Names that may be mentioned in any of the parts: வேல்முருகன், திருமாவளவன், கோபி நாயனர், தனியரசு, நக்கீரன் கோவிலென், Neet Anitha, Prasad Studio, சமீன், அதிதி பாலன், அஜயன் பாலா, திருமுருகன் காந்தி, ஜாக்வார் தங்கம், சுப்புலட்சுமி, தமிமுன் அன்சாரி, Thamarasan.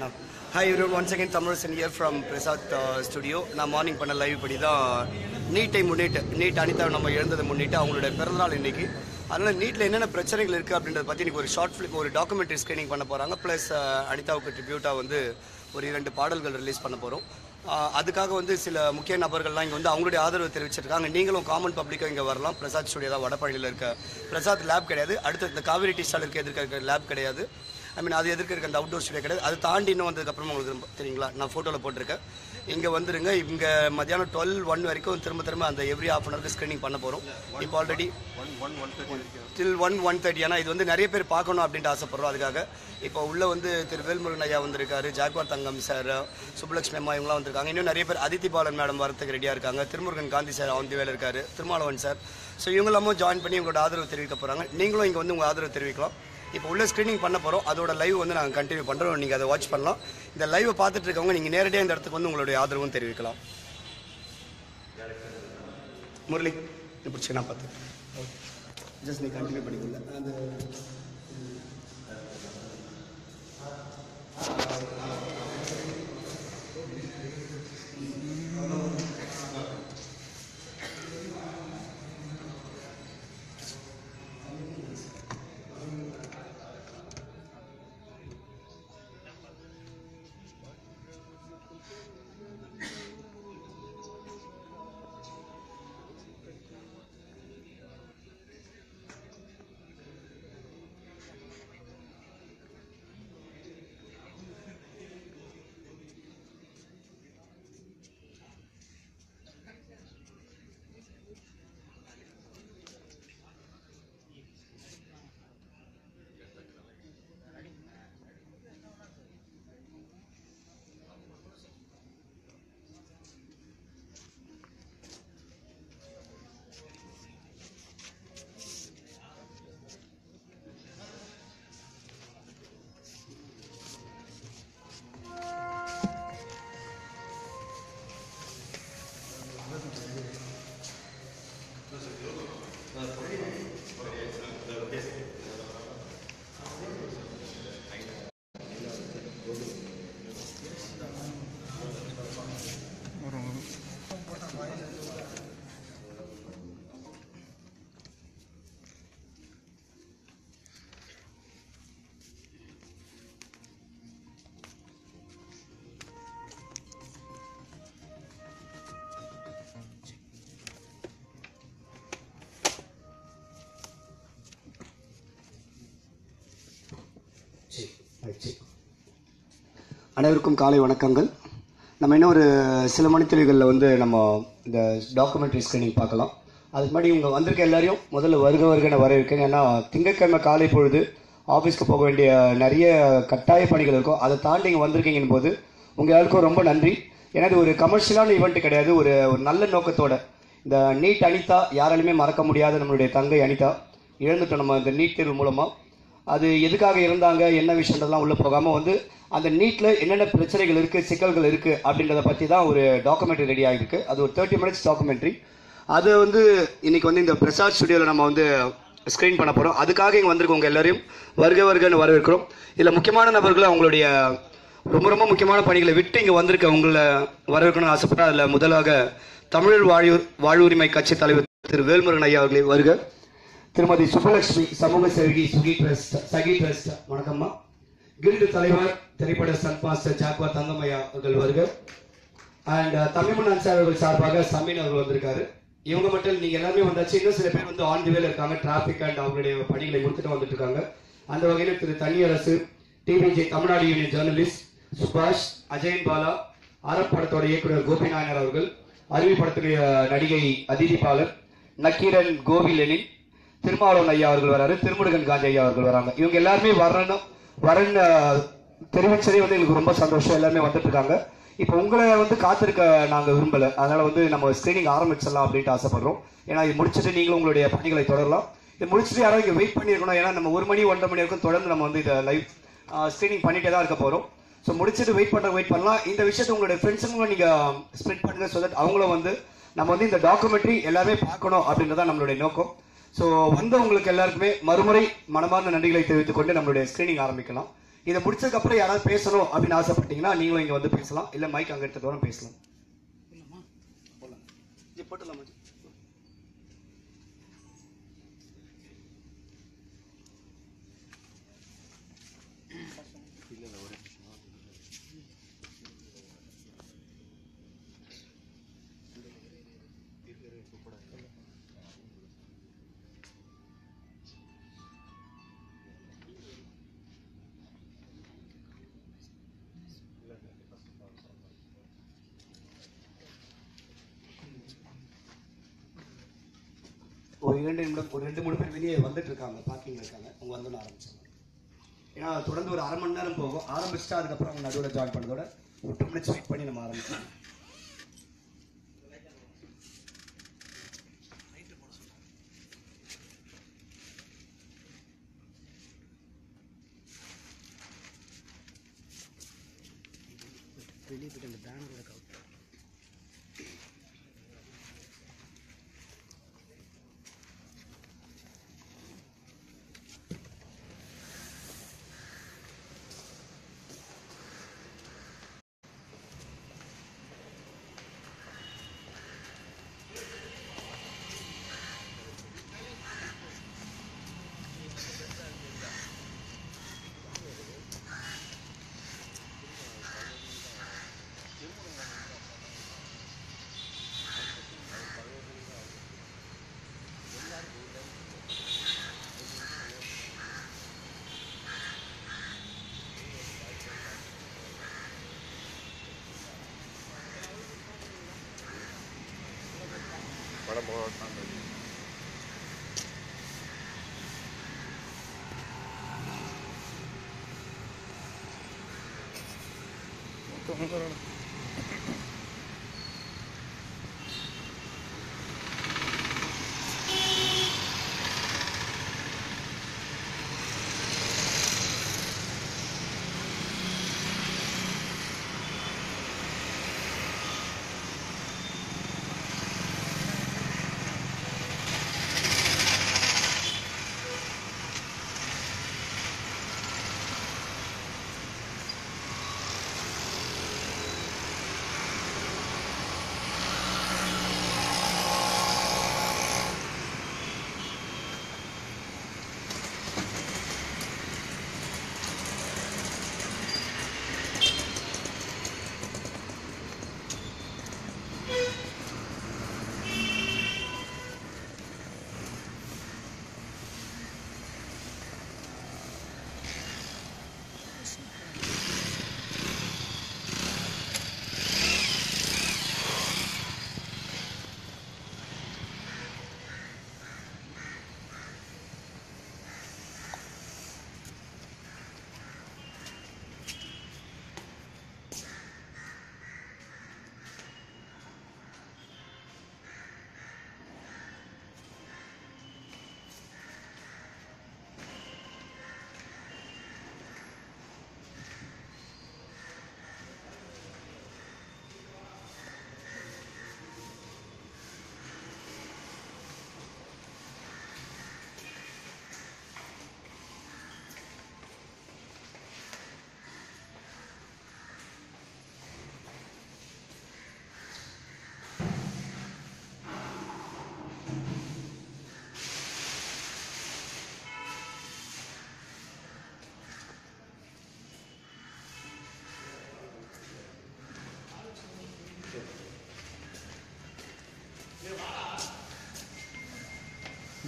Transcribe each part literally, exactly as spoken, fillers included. No. Hi everyone, once again Thamarasan here from Prasad uh, Studio. I am morning panel live padi da Neet Anitha, Neet Anitha nama irundhathu munnittu avangala pirandhal innikku. அதனால நீட்ல என்னென்ன பிரச்சனைகள் இருக்குது அப்படின்றத பற்றி இன்றைக்கி ஒரு short film ஒரு documentary screening பண்ண போகிறாங்க. ப்ளஸ் அனிதாவுக்கு ட்ரிபியூட்டாக வந்து ஒரு இரண்டு பாடல்கள் ரிலீஸ் பண்ண போகிறோம். அதுக்காக வந்து சில முக்கிய நபர்கள்லாம் இங்கே வந்து அவங்களுடைய ஆதரவு தெரிவிச்சிருக்காங்க. நீங்களும் காமன் பப்ளிக்காக இங்கே வரலாம். பிரசாத் ஸ்டுடியோ தான் வடபழனியில் இருக்க பிரசாத் லேப் கிடையாது. அடுத்து இந்த காவேரி டீ ஸ்டாலுக்கு எதிர்க்க லேப் கிடையாது. ஐ மீன் அது எதிர்க்க இருக்க அந்த அவுட்டோர் ஸ்டுடியோ கிடையாது. அது தாண்டி இன்னும் வந்ததுக்கப்புறம் உங்களுக்கு தெரியுங்களா, நான் ஃபோட்டோவில் போட்டிருக்கேன். இங்கே வந்துருங்க. இங்கே மத்தியானம் டுவெல் ஒன் வரைக்கும் திரும்ப திரும்ப அந்த எவ்ரி ஆஃப் அன் ஹவருக்கு ஸ்க்ரீனிங் பண்ண போகிறோம். இப்போ already till one one thirty ஆனால் இது வந்து நிறைய பேர் பார்க்கணும் அப்படின்ட்டு ஆசைப்படுறோம். அதுக்காக இப்போ உள்ளே வந்து திரு வேல்முருகன் ஐயா வந்திருக்காரு, ஜாக்வார் தங்கம் சார், சுப்புலட்சுமி அம்மா இவங்களாம் வந்திருக்காங்க. இன்னும் நிறைய பேர் அதித்தி பாலன் மேடம் வரத்துக்கு ரெடியாக இருக்காங்க. திருமுருகன் காந்தி சார் அவன் வேலை இருக்கார், திருமாவளவன் சார். ஸோ இவங்களாமும் ஜாயின் பண்ணி உங்களோட ஆதரவு தெரிவிக்க போகிறாங்க. நீங்களும் இங்கே வந்து உங்கள் ஆதரவு தெரிவிக்கலாம். இப்போ உள்ள ஸ்க்ரீனிங் பண்ண போகிறோம். அதோட லைவ் வந்து நாங்கள் கண்டினியூ பண்ணுறோம். நீங்கள் அதை வாட்ச் பண்ணலாம். இந்த லைவை பார்த்துட்டு இருக்கவங்க நீங்கள் நேரடியாக இந்த இடத்துக்கு வந்து உங்களுடைய ஆதரவும் தெரிவிக்கலாம். முரளி பிடிச்சிங்கன்னா பார்த்து ஜஸ்ட் நீ கண்டினியூ பண்ணிக்கல. அந்த அனைவருக்கும் காலை வணக்கங்கள். நம்ம இன்னும் ஒரு சில மணித்துளிகளில் வந்து நம்ம இந்த டாக்குமெண்ட்ரி ஸ்க்ரீனிங் பார்க்கலாம். அதுக்கு முன்னாடி இவங்க வந்திருக்க எல்லாரையும் முதல்ல வருக வருகனை வரவேற்கேன். ஏன்னா திங்கட்கிழமை காலை பொழுது ஆஃபீஸ்க்கு போக வேண்டிய நிறைய கட்டாய பணிகள் இருக்கும். அதை தாண்டி இங்கே வந்திருக்கீங்கன்னு போது உங்கள் எல்லாருக்கும் ரொம்ப நன்றி. ஏன்னா இது ஒரு கமர்ஷியலான ஈவெண்ட் கிடையாது. ஒரு ஒரு நல்ல நோக்கத்தோட இந்த நீட் அனிதா யாராலுமே மறக்க முடியாத நம்மளுடைய தங்கை அனிதா இழந்துட்டோம் நம்ம இந்த நீட் தேர்வு மூலமாக. அது எதுக்காக இருந்தாங்க என்ன விஷயம்ன்றதெல்லாம் உள்ளே போகாமல் வந்து அந்த நீட்டில் என்னென்ன பிரச்சனைகள் இருக்குது சிக்கல்கள் இருக்குது அப்படின்றத பற்றி தான் ஒரு டாக்குமெண்ட்ரி ரெடி ஆகிருக்கு. அது ஒரு தேர்ட்டி மினிட்ஸ் டாக்குமெண்ட்ரி. அது வந்து இன்றைக்கி வந்து இந்த பிரசாத் ஸ்டுடியோவில் நம்ம வந்து ஸ்க்ரீன் பண்ண போகிறோம். அதுக்காக இங்கே வந்திருக்கோம் உங்கள் எல்லோரையும் வருக வருகன்னு வரவேற்கிறோம். இதில் முக்கியமான நபர்களும் அவங்களுடைய ரொம்ப ரொம்ப முக்கியமான பணிகளை விட்டு இங்கே வந்திருக்க உங்களை வரவேற்கணும்னு ஆசைப்பட்டேன். அதில் முதலாக தமிழ் வாழ்வு வாழ்வுரிமை கட்சி தலைவர் திரு வேல்முருகன் ஐயா அவர்களை வருக. திருமதி சுப்புலட்சுமி சமூக சேவகி சுகி ட்ரஸ்ட் சகி ட்ரஸ்ட் வணக்கம்மா. கில்டு தலைவர் திரைப்பட சன்பாஸ்டர் ஜாக்வார் தங்கம்மையா அவர்கள் வருக. அண்ட் தமிழ்மணன் சார் அவர்கள் சார்பாக சமீன் அவர்கள் வந்திருக்காரு. இவங்க மட்டும் நீங்கள் எல்லாருமே வந்தாச்சு. இன்னும் சில பேர் வந்து ஆன் தி வேல இருக்காங்க. டிராஃபிக் அண்ட் அவங்களுடைய பணிகளை கொடுத்துட்டு வந்துட்டு இருக்காங்க. அந்த வகையில் திரு தனியரசு TVJ Tamil Nadu union journalist Subash அஜயன் பாலா, ஆரப்படத்தோட இயக்குனர் கோபி நாயனர் அவர்கள், அறிவிப்படத்துடைய நடிகை அதிதி பாலன், நக்கீரன் கோவிலெனின், திருமாவளவன் ஐயா அவர்கள் வராரு, திருமுருகன் காந்தி ஐயா அவர்கள் வராங்க. இவங்க எல்லாருமே வரணும் வரன்னு தெரிவிச்சதே வந்து எங்களுக்கு ரொம்ப சந்தோஷம். எல்லாருமே வந்துட்டு இருக்காங்க. இப்போ உங்களை வந்து காத்திருக்க நாங்கள் விரும்பலை. அதனால வந்து நம்ம ஸ்க்ரீனிங் ஆரம்பிச்சிடலாம் அப்படின்ட்டு ஆசைப்படுறோம். ஏன்னா இது முடிச்சுட்டு நீங்களும் உங்களுடைய பணிகளை தொடரலாம். இது முடிச்சுட்டு யாராவது இங்கே வெயிட் பண்ணியிருக்கணும். ஏன்னா நம்ம ஒரு மணி ஒன்றரை மணி வரைக்கும் தொடர்ந்து நம்ம வந்து இதை லைவ் ஸ்க்ரீனிங் பண்ணிகிட்டே தான் இருக்க போகிறோம். ஸோ முடிச்சுட்டு வெயிட் பண்ணுற வெயிட் பண்ணலாம். இந்த விஷயத்தை உங்களுடைய ஃப்ரெண்ட்ஸுங்களும் நீங்கள் ஸ்ப்ரெட் பண்ணுங்கள். ஸோ தட் அவங்களும் வந்து நம்ம வந்து இந்த டாக்குமெண்ட்ரி எல்லாமே பார்க்கணும் அப்படின்றதான் நம்மளுடைய நோக்கம். ஸோ வந்தவங்களுக்கு எல்லாருக்குமே மறுமுறை மனமார்ந்த நன்றிகளை தெரிவித்துக் கொண்டு நம்மளுடைய ஸ்க்ரீனிங் ஆரம்பிக்கலாம். இதை முடிச்சதுக்கு அப்புறம் யாராவது பேசணும் அப்படின்னு ஆசைப்பட்டீங்கன்னா நீங்களும் இங்க வந்து பேசலாம், இல்ல மைக் அங்க எடுத்து வர பேசலாம். ஒரு இரண்டு நிமிடம் ஒரு ரெண்டு மூணு பேர் வெளியே வந்துட்டு இருக்காங்க, பார்க்கிங் இருக்காங்க, அவங்க வந்து ஆரம்பிச்சாங்க. ஏன்னா தொடர்ந்து ஒரு அரை மணி நேரம் போகும், ஆரம்பிச்சுட்டா அதுக்கப்புறம் அவங்க நடுவில் ஜாயின் பண்ணதோட ஒரு டூ மினிட்ஸ் வெயிட் பண்ணி நம்ம ஆரம்பிச்சாங்க.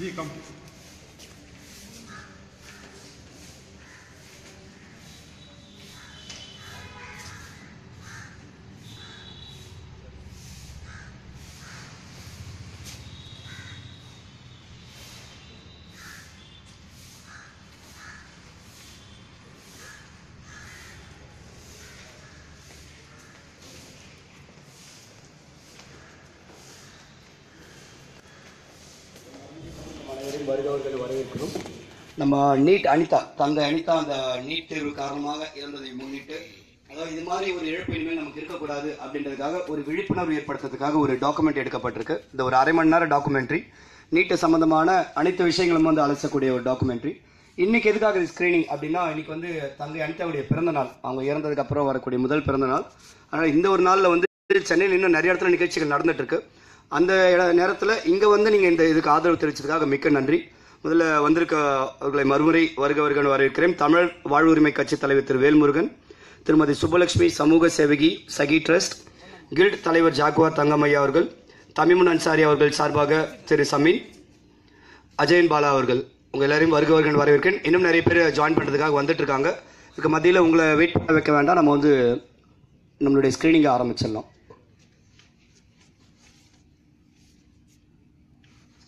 जी कम வருகிறவர்கள் வரவேற்கிறோம். நம்ம நீட் அனிதா, தந்தை அனிதா அந்த நீட் தேர்வு காரணமாக இறந்ததை முன்னிட்டு, அதாவது இது மாதிரி ஒரு இழப்பு இனிமேல் நமக்கு இருக்கக்கூடாது அப்படின்றதுக்காக ஒரு விழிப்புணர்வு ஏற்படுத்துறதுக்காக ஒரு டாக்குமெண்ட் எடுக்கப்பட்டிருக்கு. இந்த ஒரு அரை மணி நேரம் டாக்குமெண்ட்ரி நீட்டு சம்பந்தமான அனைத்து விஷயங்களும் வந்து அலசக்கூடிய ஒரு டாக்குமெண்ட்ரி. இன்னைக்கு எதுக்காக இது ஸ்க்ரீனிங் அப்படின்னா, இன்னைக்கு வந்து தங்கை அனிதாவுடைய பிறந்த நாள். அவங்க இறந்ததுக்கு அப்புறம் வரக்கூடிய முதல் பிறந்த நாள். அதனால் இந்த ஒரு நாளில் வந்து சென்னையில் இன்னும் நிறைய இடத்துல நிகழ்ச்சிகள் நடந்துட்டு இருக்கு. அந்த நேரத்தில் இங்கே வந்து நீங்கள் இந்த இதுக்கு ஆதரவு தெரிவித்ததுக்காக மிக்க நன்றி. முதல்ல வந்திருக்க அவர்களை மறுமுறை வருக வருகன்னு வரவேற்கிறேன். தமிழ் வாழ்வுரிமை கட்சி தலைவர் திரு வேல்முருகன், திருமதி சுப்பலட்சுமி சமூக சேவகி சகி ட்ரஸ்ட், கில்ட் தலைவர் ஜாக்குவார் தங்கம்மையா அவர்கள், தமிமுன் அன்சாரி அவர்கள் சார்பாக திரு சமீன், அஜயன் பாலா அவர்கள், உங்கள் எல்லாரையும் வருக வருகன்னு வரவேற்கிறேன். இன்னும் நிறைய பேர் ஜாயின் பண்ணுறதுக்காக வந்துட்டு இருக்காங்க. இதுக்கு மத்தியில் உங்களை வெயிட் பண்ண வைக்க வேண்டாம். நம்ம வந்து நம்மளுடைய ஸ்க்ரீனிங்கை ஆரம்பிச்சிடலாம்.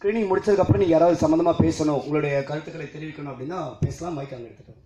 ஸ்க்ரீனிங் முடிச்சதுக்கப்புறம் நீங்கள் யாராவது சம்மந்தமாக பேசணும், உங்களுடைய கருத்துக்களை தெரிவிக்கணும் அப்படின்னா பேசலாம். மைக் அங்கே எடுத்துக்கலாம்.